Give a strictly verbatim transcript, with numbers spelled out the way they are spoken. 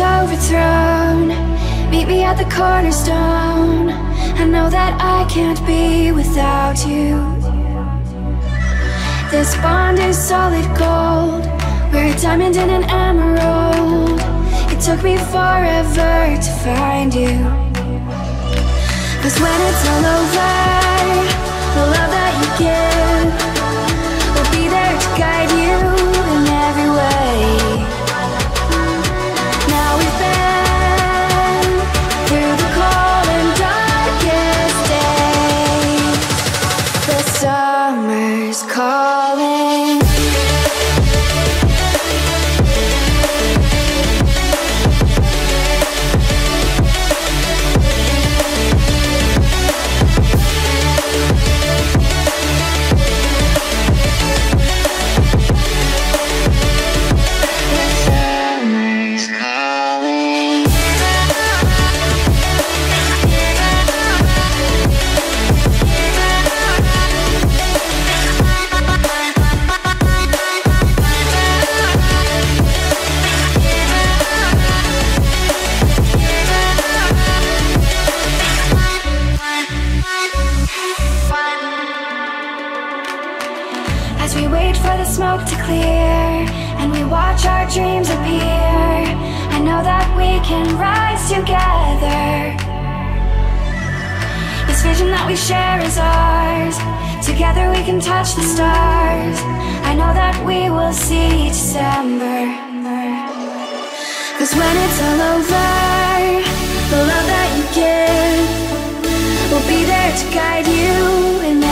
Overthrown, meet me at the cornerstone. I know that I can't be without you. This bond is solid gold. We're a diamond and an emerald. It took me forever to find you. Cause when it's all over, the love that you give will be there to guide you in every way. Guide you in